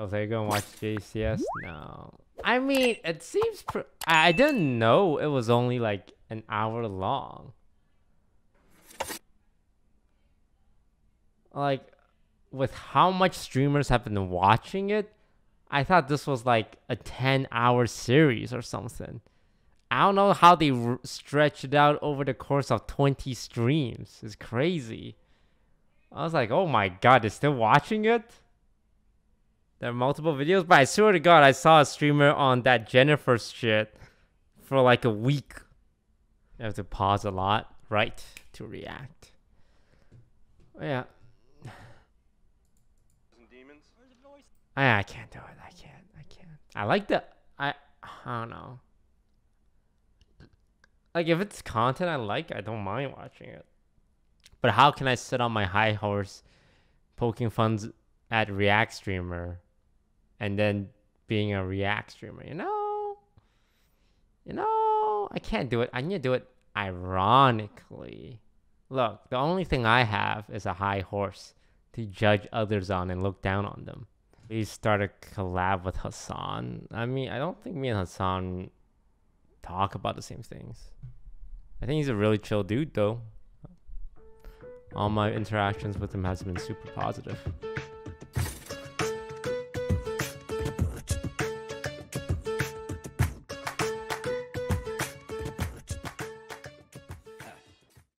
Oh, so you gonna watch JCS? No. I mean, it seems I didn't know it was only like an hour long. Like, with how much streamers have been watching it, I thought this was like a 10-hour series or something. I don't know how they stretched it out over the course of 20 streams. It's crazy. I was like, oh my god, they're still watching it? There are multiple videos, but I swear to god, I saw a streamer on that Jennifer's shit for like a week. I have to pause a lot, right, to react. Yeah. I can't do it. I can't. I like the... I don't know. Like, if it's content I like, I don't mind watching it. But how can I sit on my high horse poking fun at React streamer and then being a React streamer, you know? You know? I can't do it. I need to do it ironically. Look, the only thing I have is a high horse to judge others on and look down on them. Please start a collab with Hassan. I mean, I don't think me and Hassan talk about the same things. I think he's a really chill dude, though. All my interactions with him has been super positive.